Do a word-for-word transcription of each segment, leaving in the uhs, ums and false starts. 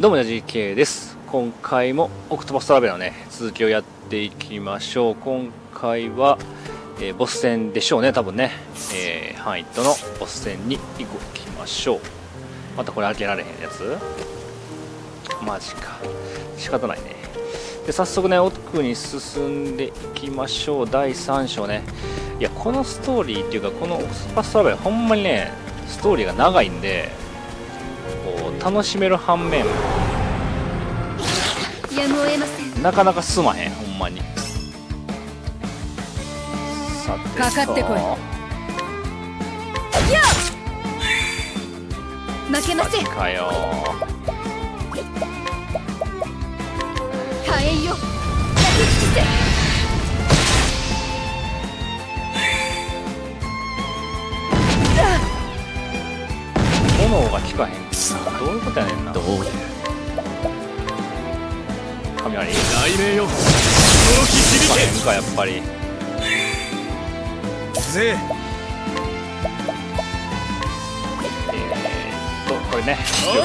どうもジャジケイです。今回もオクトパストラベラーのね続きをやっていきましょう。今回は、えー、ボス戦でしょうね、多分ね、えー、ハンイットのボス戦に行きましょう。またこれ開けられへんやつマジか、仕方ないね。で早速ね奥に進んでいきましょう。だいさん章ね。いやこのストーリーっていうかこのオクトパストラベラーほんまにねストーリーが長いんでこう楽しめる反面なかなか進まへんほんまに。さてさかかってこい。負けませんかよ。火炎よ焼き尽くせ。炎が効かへんどういうことやねんな。どういう神あり雷鳴よ響け。効かへんかやっぱりぜ。えーっとこれね効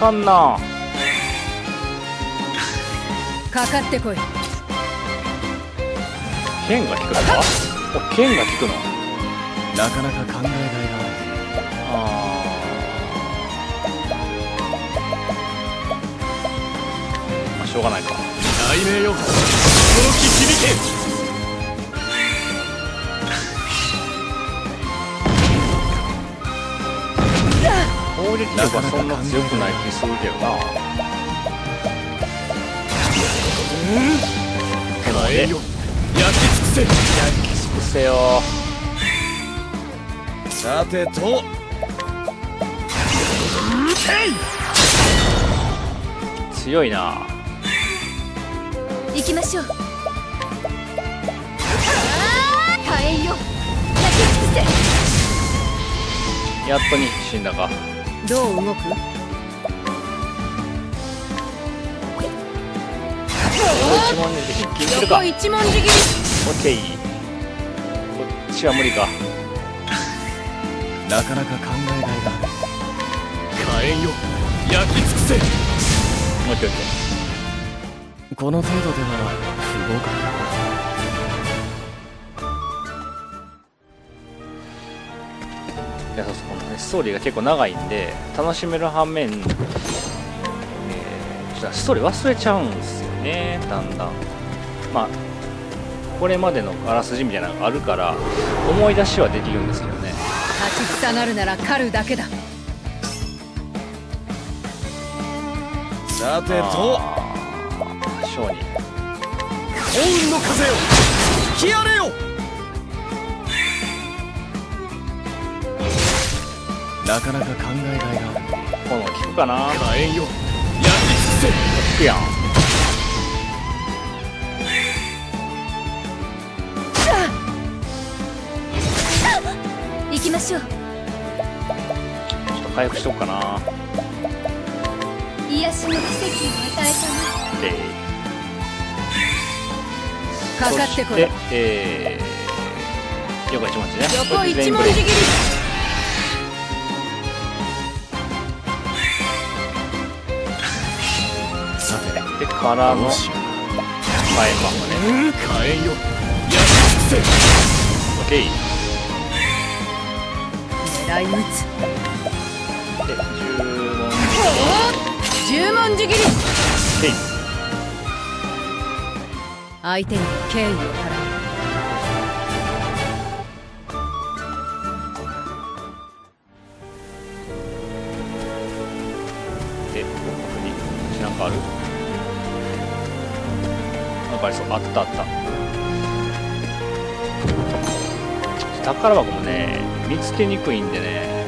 かんな。かかってこい。剣が効くのか。お剣が効くのなかなか考えないな。まあ、しょうがないか。雷鳴よ、この気響け。攻撃力はそんな強くない気するけどな。手前で焼き尽くせ。焼き尽くせよ。さてと。強いな。行きましょう。火炎よ焼き尽くせ。やっとに死んだか。どう動く。横一文字切り。オッケー。こっちは無理か。なかなか考えないな。火炎よ焼き尽くせ。もう一回。この程度でなら不合格。いやそうそうこのねストーリーが結構長いんで楽しめる反面、えー、ちょっとストーリー忘れちゃうんですよねだんだん。まあこれまでのあらすじみたいなのがあるから思い出しはできるんですけどね。立ちふさがるなら狩るだけだ。さてと勝利。幸運の風よ吹き荒れよ。なかなか考えないな。この聞くかな。火炎よ焼き尽くせ。聞くやん。行きましょう。ちょっと回復しようかな。癒しの奇跡を与えたな。かかってこい。えー、横一文字ね。横一文字切り。さてでからの火炎魔法ね。火炎よやっつけ。オッケー。狙い撃つ。で十文字。十文字切り。相手に敬意を払う。で、ここにこっちなんかある？なんかありそう。あったあった。宝箱もね、見つけにくいんでね。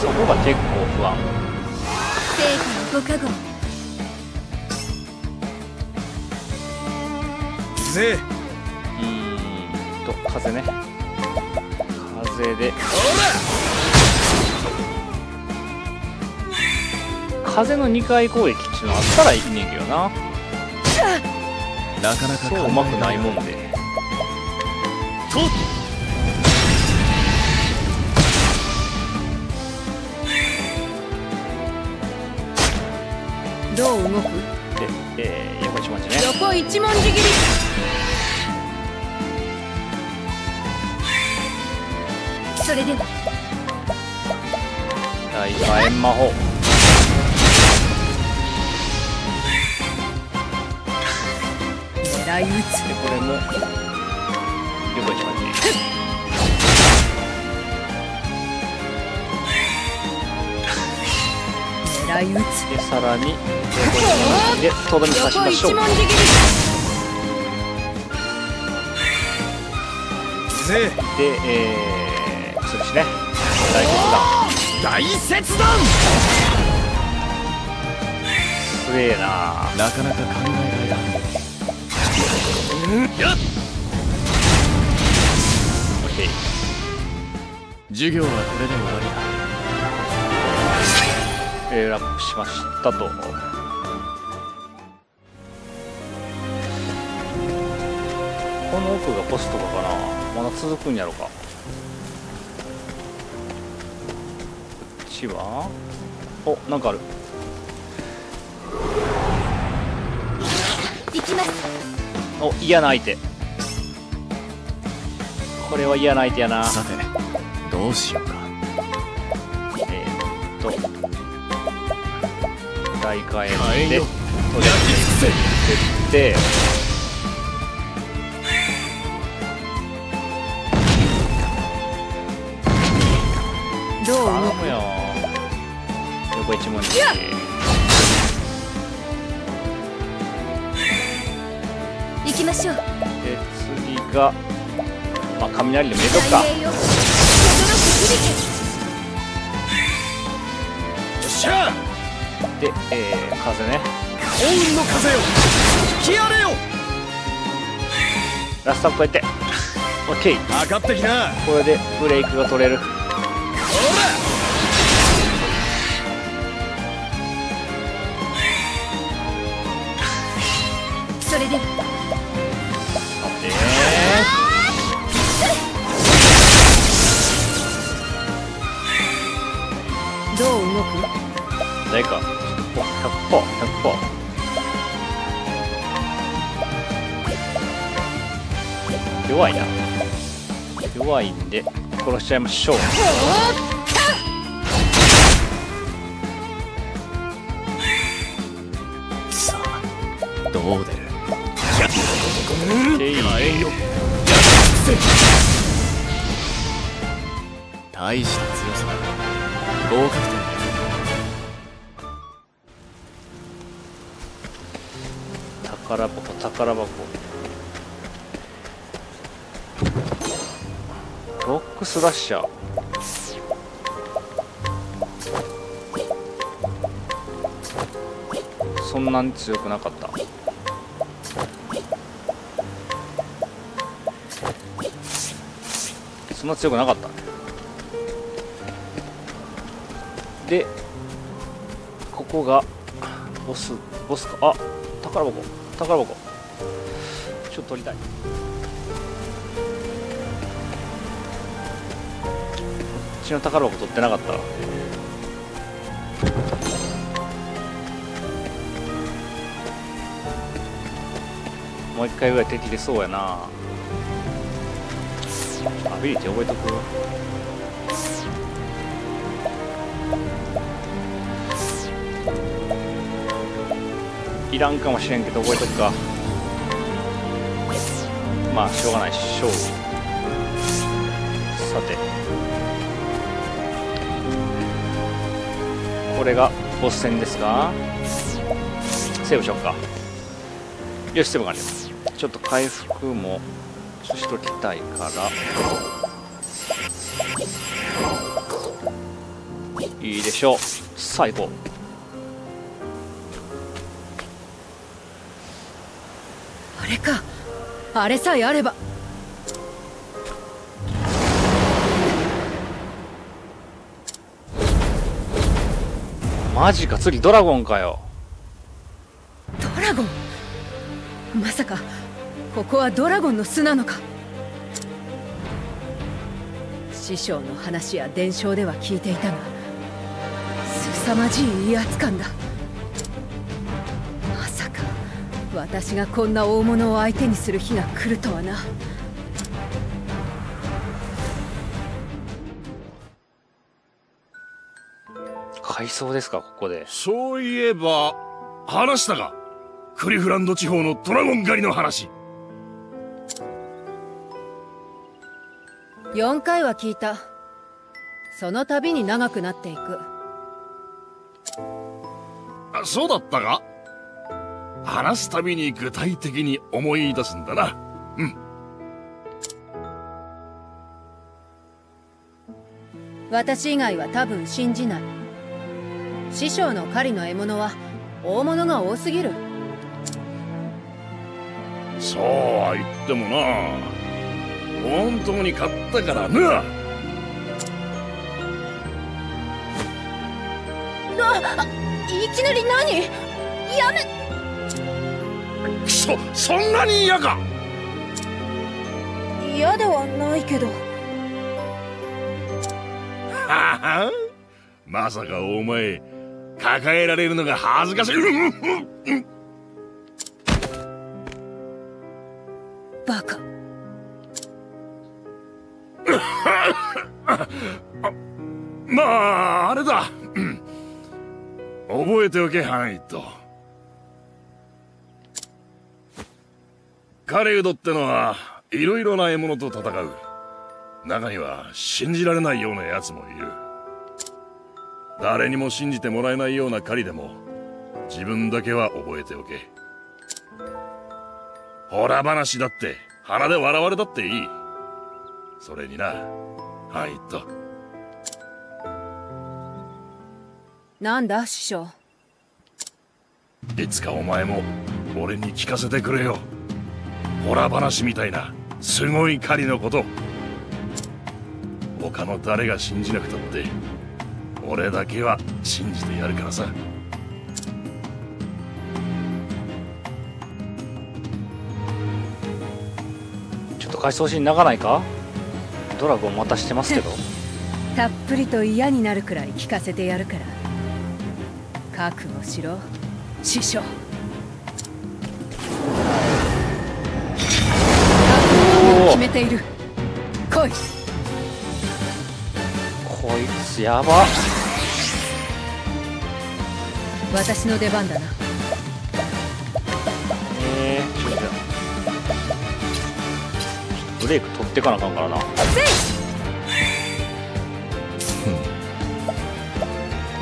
そこが結構不安。成果のご加護。ぜ。うーんと風ね。風で。風のにかい攻撃っていうのあったらいいねんけどな。なかなかそううまくないもんで。と。どう動く？で、えー、横一文字ね。横一文字切り。それでだ。大火炎魔法。狙い撃つ。でこれも横一文字。でさらにでとどめ刺しましょう。で、えー、そうですね。大切断。大切断。すげえな。なかなか考えられない。やっ。オッケー。授業はこれで終わりだ。ラップしましたと。この奥がボスとかかな。まだ続くんやろか。こっちはお、なんかある。行きます。お、嫌な相手。これは嫌な相手やな。さてどうしようか。えー、っと大火炎で取り出していってどう頼むよ。横一文字行きましょう。で次がまあ雷でも入れとくか。よっしゃ。で、えー、風ね。幸運の風よ、吹き荒れよ。ラストアップやって。オッケー。上がってきな。これでブレイクが取れる。ほら。それで。さて。どう動く？誰かひゃくパーセント、ひゃくパーセント。弱いな。弱いんで殺しちゃいましょう。さあどう出る？大した強さだ。合格点。宝箱、宝箱。ロックスラッシャー。そんなに強くなかった。そんな強くなかったね。で、ここがボス、ボスか。あ、宝箱。宝箱ちょっと取りたい。こっちの宝箱取ってなかった。もう一回ぐらい敵出そうやな。アビリティ覚えとく。いらんかもしれんけど覚えとくか。まあしょうがないっしょ。さてこれがボス戦ですか。セーブしよっか。よしセーブがあります。ちょっと回復もしときたいからいいでしょう。さあ行こう。あれか、あれさえあれば。マジか、次ドラゴンかよ。ドラゴン、まさかここはドラゴンの巣なのか。師匠の話や伝承では聞いていたが、すさまじい威圧感だ。私がこんな大物を相手にする日が来るとはな。海藻ですか、ここで。そういえば話したが、クリフランド地方のドラゴン狩りの話。よんかいは聞いた。その度に長くなっていく。あ、そうだったが、話すたびに具体的に思い出すんだな。うん。私以外は多分信じない。師匠の狩りの獲物は大物が多すぎる。そうは言ってもな、本当に買ったからな。な、いきなり何？やめ。くそ、そんなに嫌か？嫌ではないけど。ははん、まさかお前抱えられるのが恥ずかしい。バカ。あ、まああれだ、うん、覚えておけ。ハイと狩人ってのはいろいろな獲物と戦う。中には信じられないようなやつもいる。誰にも信じてもらえないような狩りでも自分だけは覚えておけ。ほら話だって鼻で笑われたっていい。それにな、はいと。なんだ師匠。いつかお前も俺に聞かせてくれよ。ホラ話みたいなすごい狩りのこと。他の誰が信じなくたって俺だけは信じてやるからさ。ちょっと回想シーン長ないか。ドラゴンまたしてますけど。たっぷりと嫌になるくらい聞かせてやるから、覚悟しろ師匠。決めている。来い。こいつやば。私の出番だな。えー、ちょっとブレイク取ってかなあかんからな。こ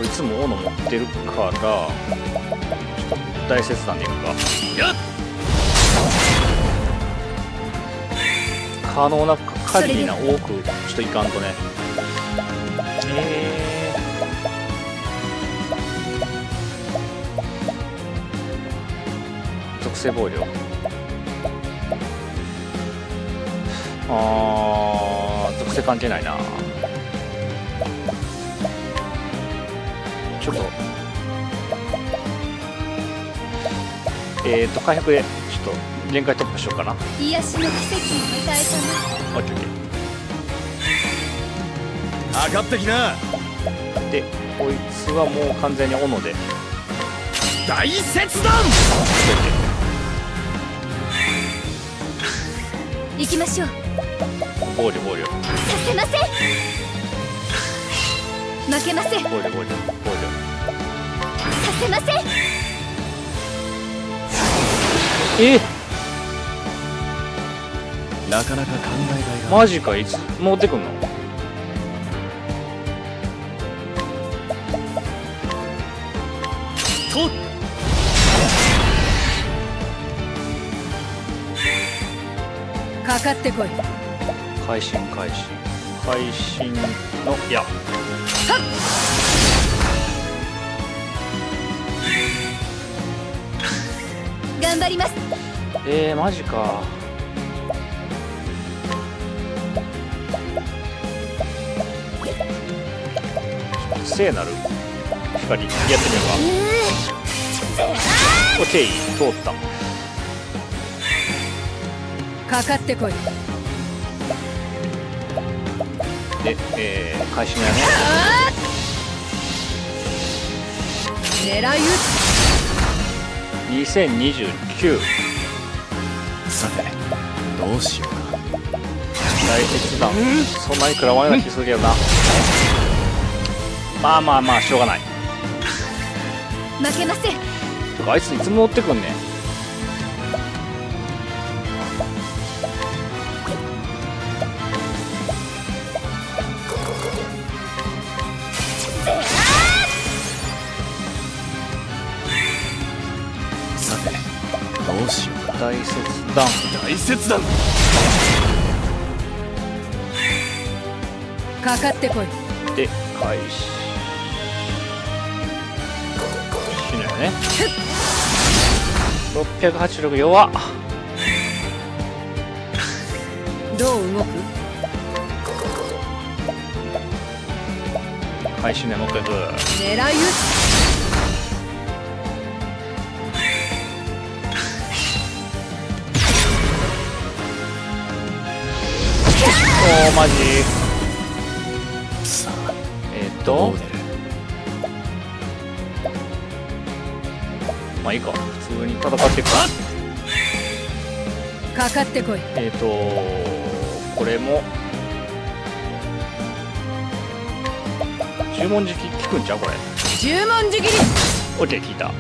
いつも斧持ってるから大切なんでいくか。やっ可能な限りな多くちょっといかんとね。えー、属性防御。あー、属性関係ないな。ちょっとえーと回復でちょっと限界突破しようかな。癒しの奇跡を迎えたな。オッケーオッケー。上がってきな。でこいつはもう完全に斧で大切だ。行きましょう。暴力暴力させません。負けません。暴力暴力暴力させません。えっ、なかなか考えがいが。マジか。いつ持ってくんの。とっかかってこい。会心会心会心のいやはっ頑張ります。えー、マジか。聖なる光やってみれば。オッケー、通った。かかってこい。で、えー、返し目やね。狙い撃つ。にせんにじゅうきゅう。さてどうしようか。大切だ。そんなに食らわれな気するけどな。まあまあまあしょうがない。負けません。てかあいついつも乗ってくんね。さてどうしようか。大切だ。大切だ。かかってこい。で開始。ね、ろっぴゃくはちじゅうろく弱っ。どう動く？回収ね、もう一回行く。狙い撃つ。おおマジ。えっと。まあいいか、普通に戦っていくか。かかってこい。えっとこれも十文字き効くんちゃうこれ。十文字切り。オッケー、効いた。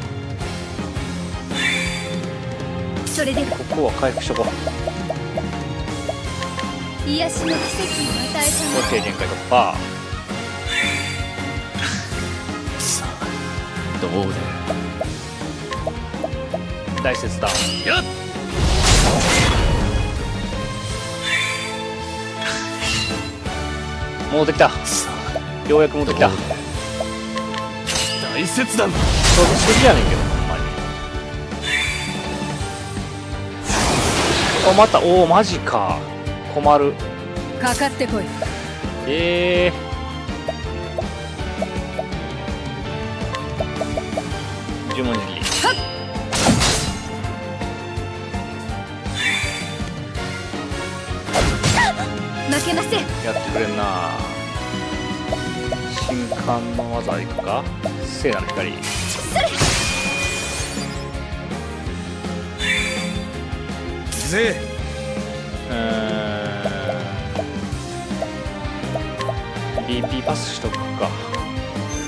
それでここは回復しとこう。癒しの奇跡を与えたの。オッケー、限界突破。さあどうだ。大切だ。やっ戻ってきた。ようやく戻ってきた。大切だ。ちょうど次やねんけどほんまに。おまた、おおマジか。困る。かかってこい。ええー呪文字切り。負けません。やってくれんな。新刊の技いくか。聖なる光。それ。うん。ビーピー パスしとくか。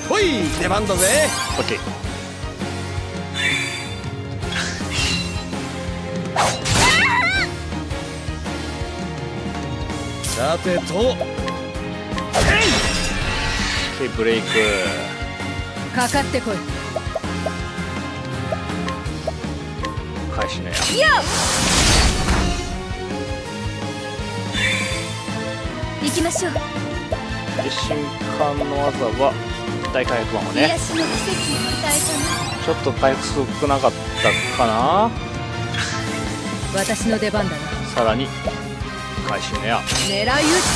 ほい、出番だぜ。オッケー。さてとブレイク。かかってこい。返しねや。行きましょう。で瞬間の技は大回復魔法ね。ちょっと回復少なかったかな。私の出番だな。さらに回収ねや。狙い撃つ。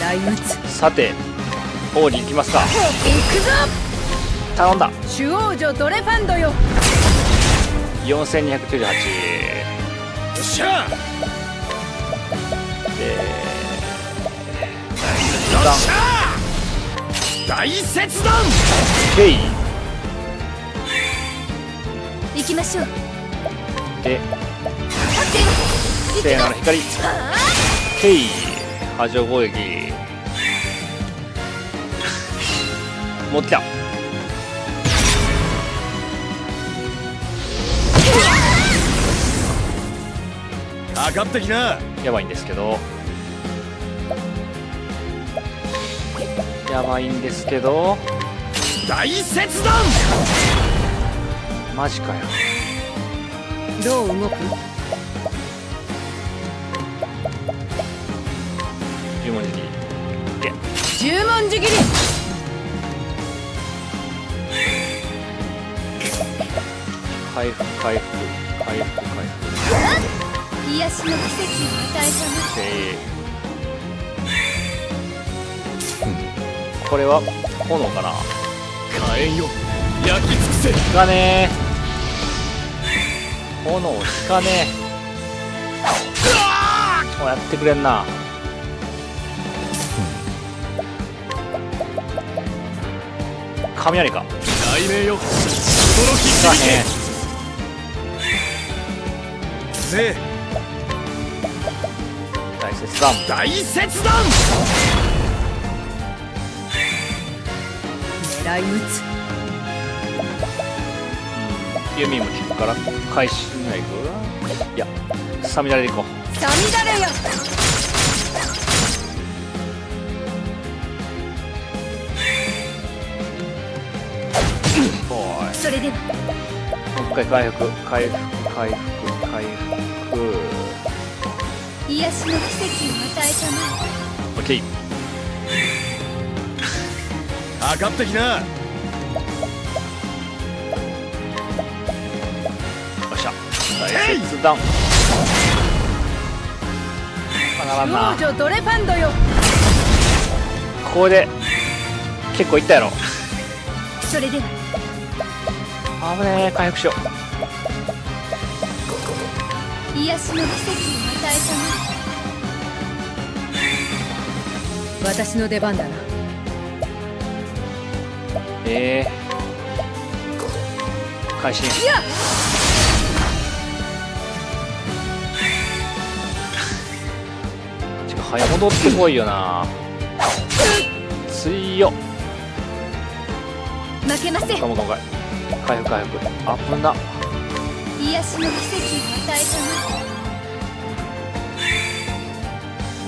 狙い撃つ。さて王に行きますか。行くぞ。頼んだ。主王女ドレファンドよ。よんせんにひゃくきゅうじゅうはち。よっしゃ。えー、大切断。ケイ。行きましょう。で、聖なる光。ケイ、波状攻撃。持ってきた。かかってきな。やばいんですけど。やばいんですけど。大切断。マジかよ。どう動く？十文字切り。十文字切り。回復回復回復回復。癒しの奇跡を与えたね。これは炎かな。火炎よ、焼き尽くせ。引かねー。炎を引かねえ。もうやってくれんな。雷か。雷鳴よ。だね。ね。大切だ。大切だ。狙い撃つ。弓も効くから返しないぞ。いや、サミダレでいこう。サミダレよ。それでもう一回回復回復回復回復癒しの奇跡を与えたまえ。オッケー上がってきな。よっしゃ大切だ。王女ドレファンドよ。ここで結構いったやろ。それでは危ねえ、回復しよう。癒しの奇跡を与えたな。私の出番だな。ええー、会心いやちょっと早戻ってこいよな。強っ。負けません。今回回復回復危な。癒しの奇跡を与え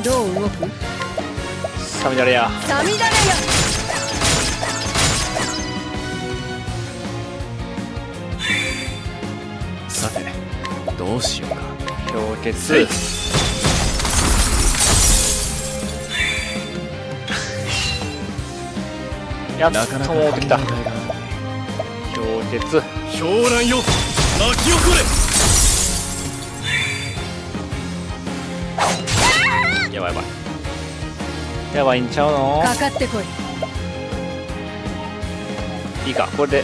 たな。どう動く。サミダレやサミダレや。さてどうしようか。氷結やっと戻ってきた。鉄氷卵よ巻き起これ。やばいやばいやばいんちゃうの。かかってこい。いいかこれで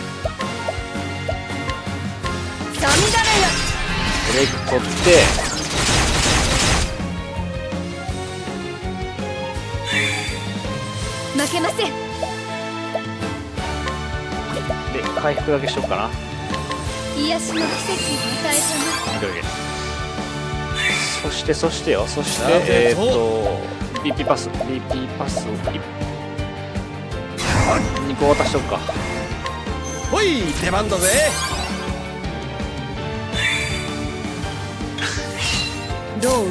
サミダレや。ブレイク取って負けません。で回復だけしようかな。癒しの奇跡を与えたな。そしてそしてよそしてえっと ビーピー パス ビーピー パスをにこ渡しとくか。ほい出番だぜ。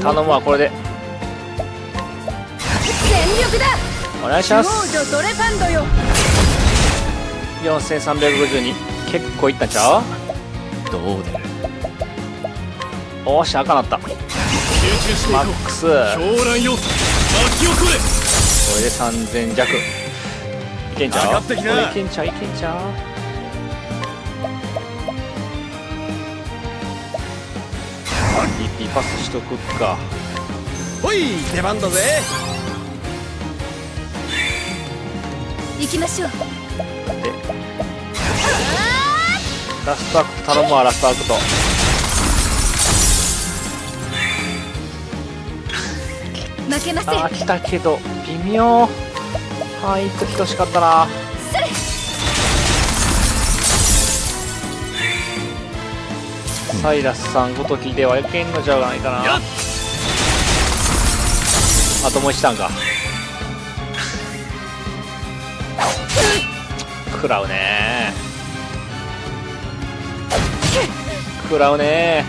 頼むわこれで全力だ。お願いします。ドレパンドよ。よんせんさんびゃくごじゅうに結構いったんちゃう。どうだ。おーし赤なった。マックスこれでさんぜん弱いけんちゃう。これいけんちゃういけんちゃう。リピパスしとくか。ほい出番だぜ。行きましょう。ラストアクト頼むわ。ラストアクト負けません。あー来たけど微妙。あーいく等しかったな。サイラスさんごときではやけんのじゃないかな。あともういちターンか。食らうね食らうね。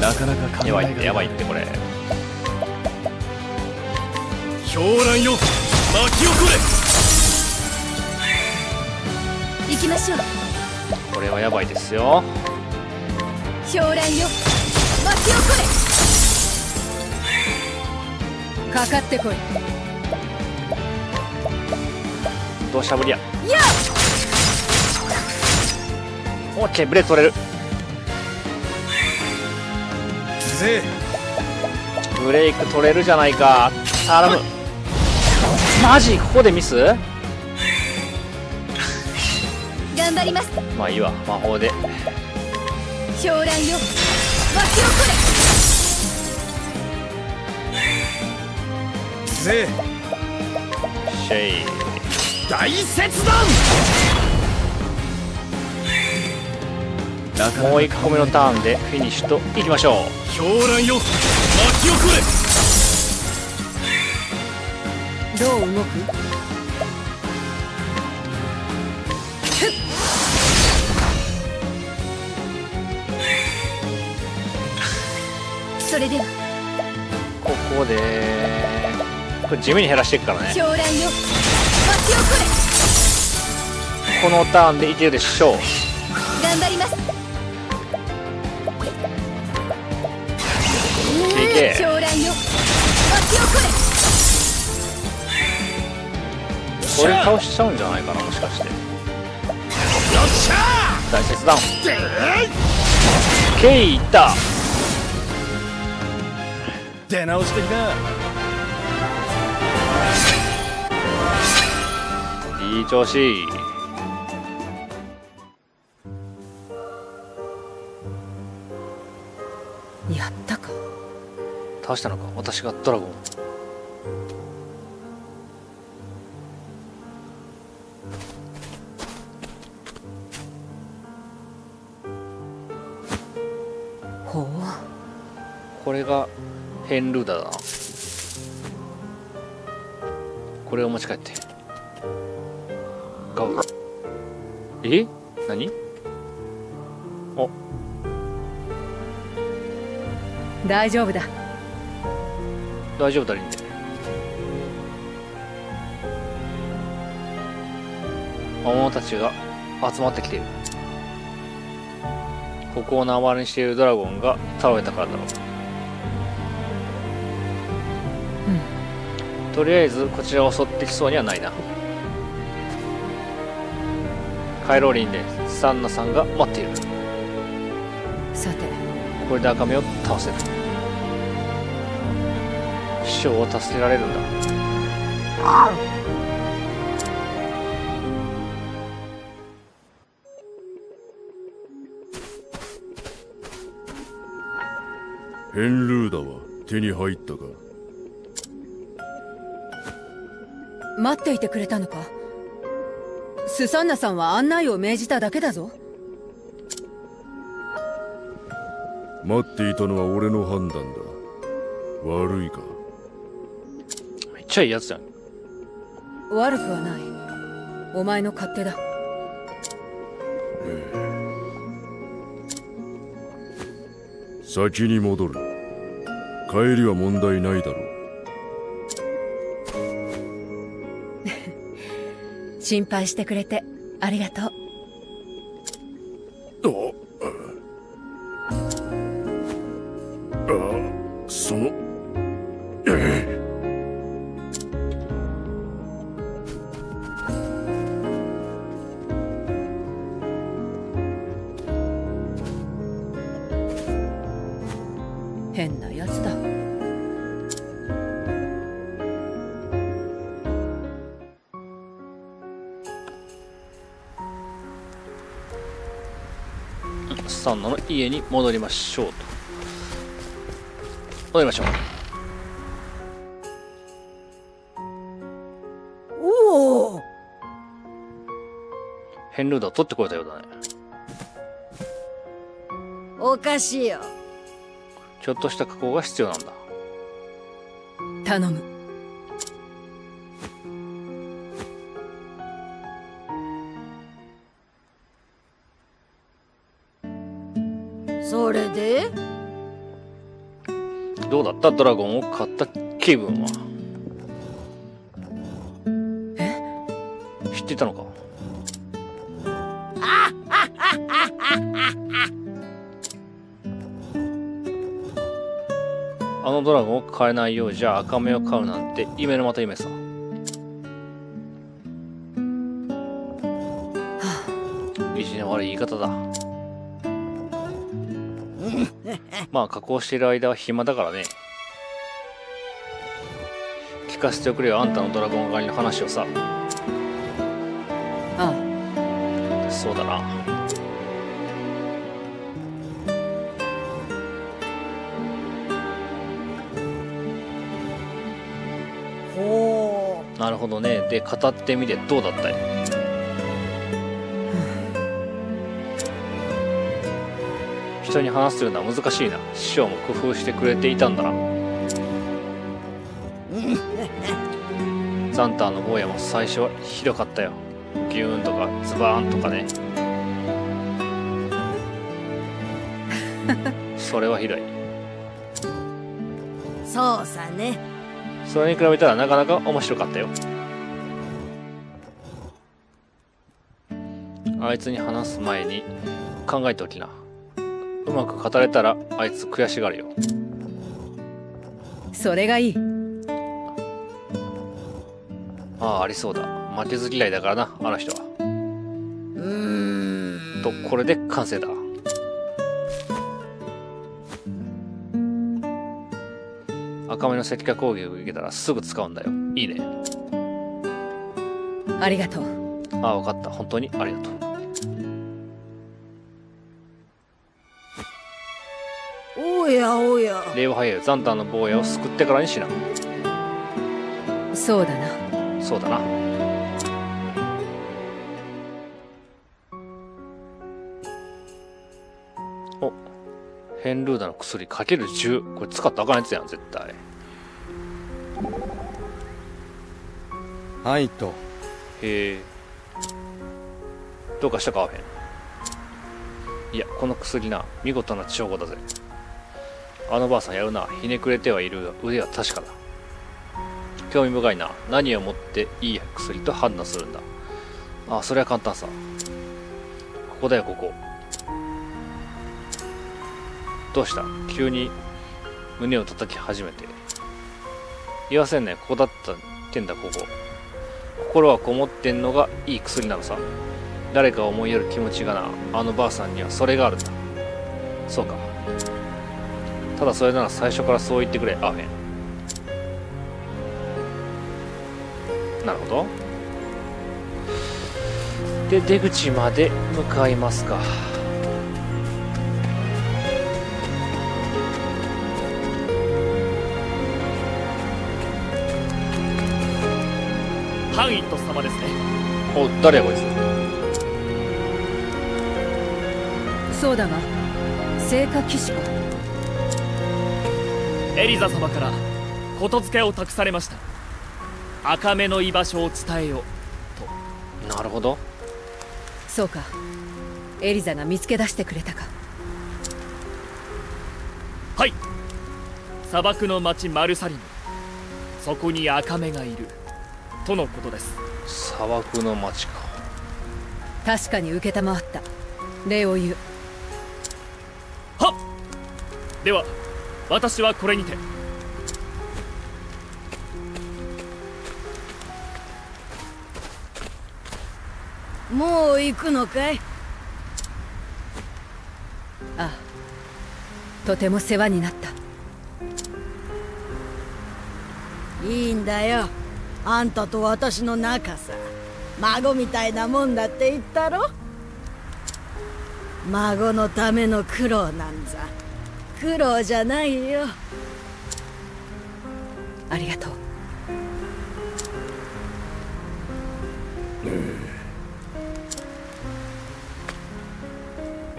なかなかやばいってやばいってこれ。氷卵よ巻き起これ。行きましょう。これはやばいですよ。氷卵よ巻き起これ。かかってこい。どうしゃぶりや。オッケーブレーキ取れる。ブレーク取れるじゃないか。頼む。マジここでミス。頑張ります。まあいいわ魔法で。氷卵よ巻き起これ。シェイ大切断。もういっこめのターンでフィニッシュといきましょう。狂乱よ、巻きをくれ。どう動く？それではここでこれ地味に減らしていくからね。このターンでいけるでしょう。頑張ります。いけ。将来の巻きをくれ。これ倒しちゃうんじゃないかな、もしかして。よっしゃー、大切だ。ケイいった。出直してきた。いい調子。やったか。倒したのか、私がドラゴン。これがヘンルーダーだな。これを持ち帰ってガウ。え、何？あ、大丈夫だ大丈夫だ。リンで魔物たちが集まってきている。ここを縄張りにしているドラゴンが倒れたからだろう。とりあえずこちらを襲ってきそうにはないな。回廊林でサンナさんが待っている。さてこれで赤目を倒せる。師匠を助けられるんだ。ヘンルーダは手に入ったか？待っていてくれたのか。スサンナさんは案内を命じただけだぞ。待っていたのは俺の判断だ。悪いか？めっちゃいいやつだ。悪くはない。お前の勝手だ。先に戻る。帰りは問題ないだろう。心配してくれてありがとう。ああ、その変なやつだ。スサンナの家に戻りましょうと。戻りましょう。おお、ヘンルーダー取ってこれたようだね。おかしいよ。ちょっとした加工が必要なんだ。頼む。それでどうだった？ドラゴンを買った気分は。え、知っていたのか？あのドラゴンを買えないようじゃ赤目を買うなんて夢のまた夢さ。意地の悪い言い方だ。まあ加工している間は暇だからね。聞かせておくれよ、あんたのドラゴン狩りの話をさ。ああ、そうだな。ほう。なるほどね。で語ってみてどうだったい？人に話するのは難しいな。師匠も工夫してくれていたんだな。ザンターの坊やも最初はひどかったよ。ギューンとかズバーンとかね。それはひどい。そうさね。それに比べたらなかなか面白かったよ。あいつに話す前に考えておきな。うまく語れたらあいつ悔しがるよ。それがいい。ああ、ありそうだ。負けず嫌いだからな、あの人は。うーんと、これで完成だ。赤目の石化攻撃を受けたらすぐ使うんだよ。いいね。ありがとう。ああ、わかった。本当にありがとう。おやおや、礼を早い。ザンタンの坊やを救ってからにしな。そうだな、そうだな。お、ヘンルーダの薬かけるじゅう、これ使ったらあかんやつやん絶対。はいと。へえ、どうかしたかアフェン。いや、この薬な、見事な調合だぜ。あのばあさんやるな。ひねくれてはいるが腕は確かだ。興味深いな。何をもっていい薬と判断するんだ。ああ、それは簡単さ。ここだよ、ここ。どうした急に胸を叩き始めて。言わせんね、ここだったってんだ、ここ。心はこもってんのがいい薬なのさ。誰かを思いやる気持ちがな、あのばあさんにはそれがあるんだ。そうか。ただそれなら最初からそう言ってくれアフェン。なるほど。で出口まで向かいますか。ハンイット様ですね。お、誰やこいつ。そうだが聖火騎士か。エリザ様からことづけを託されました。赤目の居場所を伝えようと。なるほど。そうか、エリザが見つけ出してくれたか。はい、砂漠の町マルサリム、そこに赤目がいるとのことです。砂漠の町か。確かに承った。礼を言う。はっ、では私はこれにて。もう行くのかい？ああ、とても世話になった。いいんだよ、あんたと私の仲さ。孫みたいなもんだって言ったろ。孫のための苦労なんざ苦労じゃないよ。ありがとう。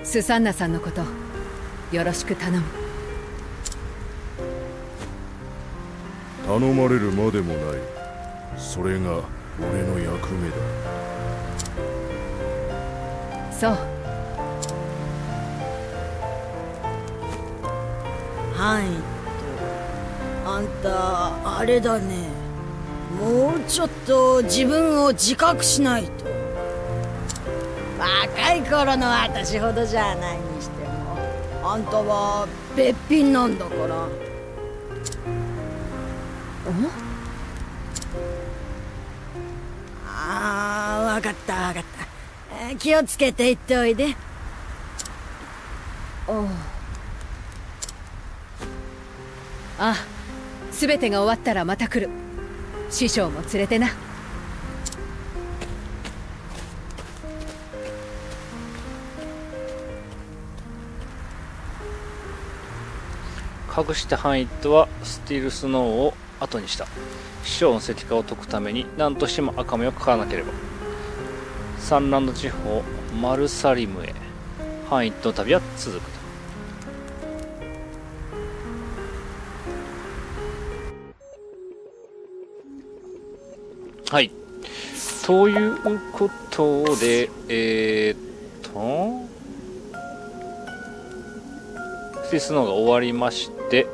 スサンナさんのことよろしく頼む。頼まれるまでもない。それが俺の役目だ。そう、ハンイット、あんたあれだね、もうちょっと自分を自覚しないと。若い頃の私ほどじゃないにしても、あんたはべっぴんなんだから。ああ、分かった分かった、気をつけて行っておいで。おう、あ、すべてが終わったらまた来る。師匠も連れてな。隠したハンイットはスティールスノーを後にした。師匠の石化を解くために何としても赤目を描かなければ。サンランド地方マルサリムへ範囲の旅は続くと。はい。ということで、えー、っと、スティスノーが終わりまして、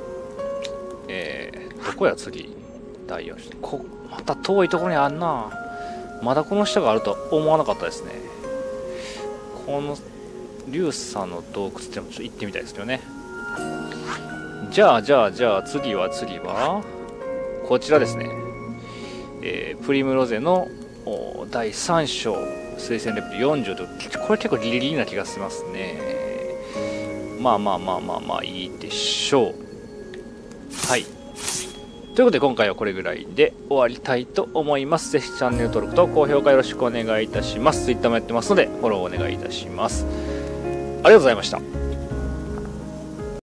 えー、どこや次、だいよんしょう。こ、また遠いところにあんな。まだこの下があるとは思わなかったですね。この、リュウさんの洞窟ってのもちょっと行ってみたいですけどね。じゃあ、じゃあ、じゃあ、次は次は、こちらですね。えー、プリムロゼのだいさんしょう推薦レベルよんじゅうと、これ結構ギリギリな気がしますね。まあまあまあまあまあいいでしょう。はい。ということで今回はこれぐらいで終わりたいと思います。ぜひチャンネル登録と高評価よろしくお願いいたします。Twitter もやってますのでフォローお願いいたします。ありがとうございました。